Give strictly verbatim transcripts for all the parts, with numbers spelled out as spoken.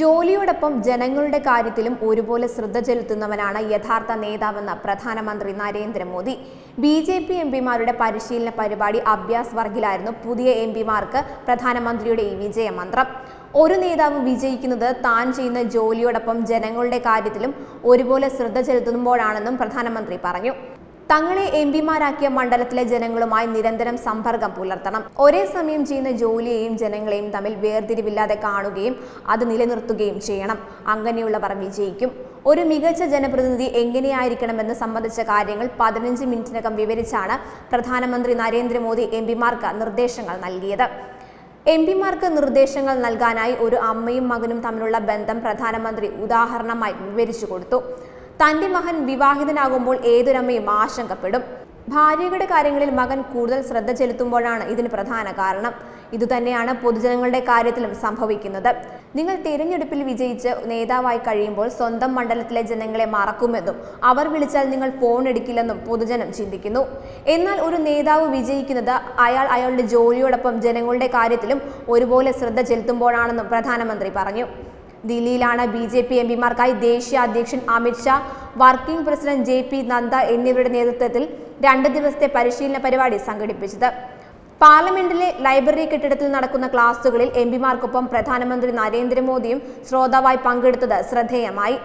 ജോലിയോടൊപ്പം ജനങ്ങളുടെ കാര്യത്തിലും ഒരുപോലെ ശ്രദ്ധ ചെലുത്തുന്നവനാണ് യഥാർത്ഥ നേതാവെന്ന പ്രധാനമന്ത്രി Narendra Modi. B J P M പിമാരുടെ പരിശീലന പരിപാടി അഭ്യാസ് വർഗിലായിരുന്നു പുതിയ എം പിമാർക്ക് പ്രധാനമന്ത്രിയുടെ ഈ വിജയമന്ത്രം. ഒരു നേതാവ് വിജയിക്കുന്നത് താൻ ചെയ്യുന്ന ജോലിയോടൊപ്പം ജനങ്ങളുടെ കാര്യത്തിലും ഒരുപോലെ ശ്രദ്ധ ചെലുത്തുമ്പോഴാണെന്നും പ്രധാനമന്ത്രി പറഞ്ഞു. തങ്ങളെ എം പിമാരാക്കിയ മണ്ഡലത്തിലെ ജനങ്ങളുമായി നിരന്തരം സമ്പർക്കം പുലർത്തണം. ഒരേ സമയം ചെയ്യുന്ന ജോലിയെയും ജനങ്ങളെയും തമ്മിൽ വേർതിരിവില്ലാതെ കാണുകയും അത് നിലനിർത്തുകയും ചെയ്യണം. അങ്ങനെയുള്ളവർ വിജയിക്കും. ഒരു മികച്ച ജനപ്രതിനിധി എങ്ങനെയായിരിക്കണമെന്ന് സംബന്ധിച്ച കാര്യങ്ങൾ പതിനഞ്ച് മിനിറ്റിനകം വിവരിച്ചാണ് പ്രധാനമന്ത്രി നരേന്ദ്രമോദി എം പിമാർക്ക് നിർദ്ദേശങ്ങൾ നൽകിയത്. എം പിമാർക്ക് നിർദ്ദേശങ്ങൾ നൽകാനായി ഒരു അമ്മയും മകനും തമ്മിലുള്ള ബന്ധം പ്രധാനമന്ത്രി ഉദാഹരണമായി വിവരിച്ചു കൊടുത്തു. തൻ്റെ മകൻ വിവാഹിതനാകുമ്പോൾ ഏതൊരമ്മയും ആശങ്കപ്പെടും. ഭാര്യയുടെ കാര്യങ്ങളിൽ മകൻ കൂടുതൽ ശ്രദ്ധ ചെലുത്തുമ്പോഴാണ് ഇതിന് പ്രധാന കാരണം. ഇതുതന്നെയാണ് പൊതുജനങ്ങളുടെ കാര്യത്തിലും സംഭവിക്കുന്നത്. നിങ്ങൾ തിരഞ്ഞെടുപ്പിൽ വിജയിച്ച് നേതാവായി കഴിയുമ്പോൾ സ്വന്തം മണ്ഡലത്തിലെ ജനങ്ങളെ മറക്കുമെന്നും അവർ വിളിച്ചാൽ നിങ്ങൾ ഫോൺ എടുക്കില്ലെന്നും പൊതുജനം ചിന്തിക്കുന്നു. എന്നാൽ ഒരു നേതാവ് വിജയിക്കുന്നത് അയാൾ അയാളുടെ ജോലിയോടൊപ്പം ജനങ്ങളുടെ കാര്യത്തിലും ഒരുപോലെ ശ്രദ്ധ ചെലുത്തുമ്പോഴാണെന്നും പ്രധാനമന്ത്രി പറഞ്ഞു. ദില്ലിയിലാണ് ബി ജെ പി എം പിമാർക്കായി ദേശീയ അധ്യക്ഷൻ Amit Shah, working president J P Nadda എന്നിവരുടെ നേതൃത്വത്തിൽ രണ്ട് ദിവസത്തെ പരിശീലന പരിപാടി സംഘടിപ്പിച്ചത്. പാർലമെന്റിലെ ലൈബ്രറി കെട്ടിടത്തിൽ നടക്കുന്ന ക്ലാസുകളിൽ എം പിമാർക്കൊപ്പം പ്രധാനമന്ത്രി നരേന്ദ്രമോദിയും ശ്രോതാവായി പങ്കെടുത്തത് ശ്രദ്ധേയമായി.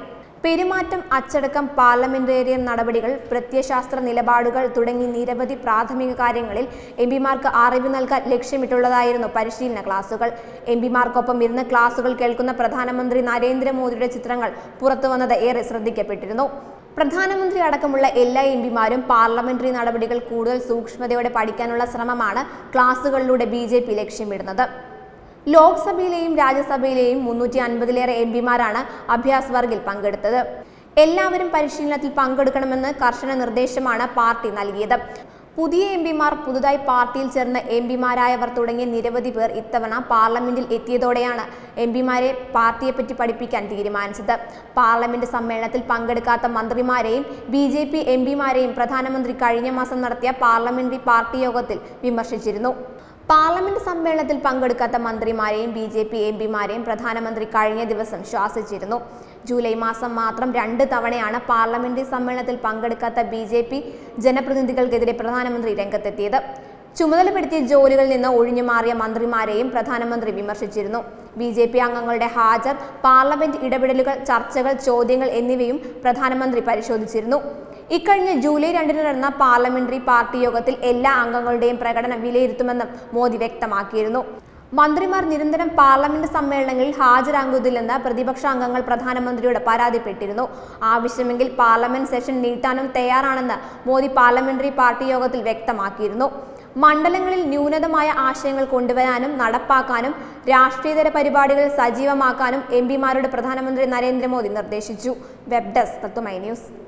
പെരുമാറ്റം, അച്ചടക്കം, പാർലമെന്റേറിയൻ നടപടികൾ, പ്രത്യയശാസ്ത്ര നിലപാടുകൾ തുടങ്ങി നിരവധി പ്രാഥമിക കാര്യങ്ങളിൽ എം പിമാർക്ക് അറിവ് നൽകാൻ ലക്ഷ്യമിട്ടുള്ളതായിരുന്നു പരിശീലന ക്ലാസുകൾ. എം പിമാർക്കൊപ്പം ഇരുന്ന് ക്ലാസുകൾ കേൾക്കുന്ന പ്രധാനമന്ത്രി നരേന്ദ്രമോദിയുടെ ചിത്രങ്ങൾ പുറത്തുവന്നത് ഏറെ ശ്രദ്ധിക്കപ്പെട്ടിരുന്നു. പ്രധാനമന്ത്രി അടക്കമുള്ള എല്ലാ എം പിമാരും പാർലമെന്ററി നടപടികൾ കൂടുതൽ സൂക്ഷ്മതയോടെ പഠിക്കാനുള്ള ശ്രമമാണ് ക്ലാസുകളിലൂടെ ബി ജെ പി ലക്ഷ്യമിടുന്നത്. ലോക്സഭയിലെയും രാജ്യസഭയിലെയും മുന്നൂറ്റി അൻപതിലേറെ എം പിമാരാണ് അഭ്യാസ് വർഗിൽ പങ്കെടുത്തത്. എല്ലാവരും പരിശീലനത്തിൽ പങ്കെടുക്കണമെന്ന് കർശന നിർദ്ദേശമാണ് പാർട്ടി നൽകിയത്. പുതിയ എം പിമാർ, പുതുതായി പാർട്ടിയിൽ ചേർന്ന എം പിമാരായവർ തുടങ്ങിയ നിരവധി പേർ ഇത്തവണ പാർലമെന്റിൽ എത്തിയതോടെയാണ് എം പിമാരെ പാർട്ടിയെപ്പറ്റി പഠിപ്പിക്കാൻ തീരുമാനിച്ചത്. പാർലമെന്റ് സമ്മേളനത്തിൽ പങ്കെടുക്കാത്ത മന്ത്രിമാരെയും ബി ജെ പി എം പിമാരെയും പ്രധാനമന്ത്രി കഴിഞ്ഞ മാസം നടത്തിയ പാർലമെന്ററി പാർട്ടി യോഗത്തിൽ വിമർശിച്ചിരുന്നു. പാർലമെന്റ് സമ്മേളനത്തിൽ പങ്കെടുക്കാത്ത മന്ത്രിമാരെയും ബി ജെ പി എം പിമാരെയും പ്രധാനമന്ത്രി കഴിഞ്ഞ ദിവസം ശാസിച്ചിരുന്നു. ജൂലൈ മാസം മാത്രം രണ്ട് തവണയാണ് പാർലമെന്റ് സമ്മേളനത്തിൽ പങ്കെടുക്കാത്ത ബി ജെ പി ജനപ്രതിനിധികൾക്കെതിരെ പ്രധാനമന്ത്രി രംഗത്തെത്തിയത്. ചുമതലപ്പെടുത്തിയ ജോലികളിൽ നിന്ന് ഒഴിഞ്ഞുമാറിയ മന്ത്രിമാരെയും പ്രധാനമന്ത്രി വിമർശിച്ചിരുന്നു. ബി ജെ പി അംഗങ്ങളുടെ ഹാജർ, പാർലമെന്റ് ഇടപെടലുകൾ, ചർച്ചകൾ, ചോദ്യങ്ങൾ എന്നിവയും പ്രധാനമന്ത്രി പരിശോധിച്ചിരുന്നു. ഇക്കഴിഞ്ഞ ജൂലൈ രണ്ടിന് നടന്ന പാർലമെന്ററി പാർട്ടി യോഗത്തിൽ എല്ലാ അംഗങ്ങളുടെയും പ്രകടനം വിലയിരുത്തുമെന്നും മോദി വ്യക്തമാക്കിയിരുന്നു. മന്ത്രിമാർ നിരന്തരം പാർലമെന്റ് സമ്മേളനങ്ങളിൽ ഹാജരാകുന്നതില്ലെന്ന് പ്രതിപക്ഷാംഗങ്ങൾ പ്രധാനമന്ത്രിയോട് പരാതിപ്പെട്ടിരുന്നു. ആവശ്യമെങ്കിൽ പാർലമെന്റ് സെഷൻ നീട്ടാനും തയ്യാറാണെന്ന് മോദി പാർലമെന്ററി പാർട്ടി യോഗത്തിൽ വ്യക്തമാക്കിയിരുന്നു. മണ്ഡലങ്ങളിൽ ന്യൂനതമായ ആശയങ്ങൾ കൊണ്ടുവരാനും നടപ്പാക്കാനും രാഷ്ട്രീയതര പരിപാടികൾ സജീവമാക്കാനും എം പിമാരോട് പ്രധാനമന്ത്രി നരേന്ദ്രമോദി നിർദ്ദേശിച്ചു. Web desk Tatwamayi news.